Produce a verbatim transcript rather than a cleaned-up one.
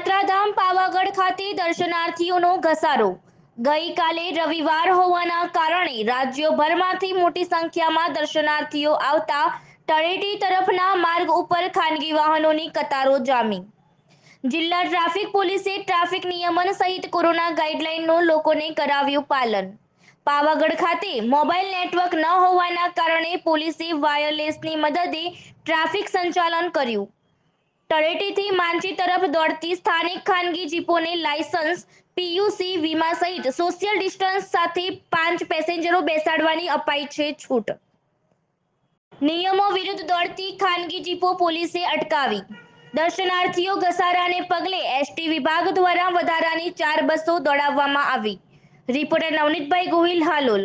યાત્રાધામ પાવાગઢ ખાતે દર્શનાર્થીઓનો ઘસારો। ગઈકાલે રવિવાર હોવાના કારણે રાજ્યભરમાંથી મોટી સંખ્યામાં દર્શનાર્થીઓ આવતા તળેટી તરફના માર્ગ ઉપર ખાનગી વાહનોની કતારો જામી। જિલ્લા ટ્રાફિક પોલીસે ટ્રાફિક નિયમન સહિત કોરોના ગાઈડલાઈનનું લોકોને કરાવ્યું પાલન। પાવાગઢ ખાતે મોબાઈલ નેટવર્ક ન હોવાના કારણે પોલીસે વાયરલેસની મદદે ટ્રાફિક સંચાલન કર્યું। તળેટીથી માંચી તરફ દોડતી સ્થાનિક ખાનગી જીપોને લાયસન્સ, પીયુસી, વીમા સહિત સોશિયલ ડિસ્ટન્સ સાથે પાંચ પેસેન્જરો બેસાડવાની અપાઈ છે છૂટ। નિયમો વિરુદ્ધ દોડતી ખાનગી જીપો પોલીસે અટકાવી। દર્શનાર્થીઓ ઘસારાને પગલે એસટી વિભાગ દ્વારા વધારાની ચાર બસો દોડાવવામાં આવી। રિપોર્ટર નવનીતભાઈ ગોહિલ, હાલોલ।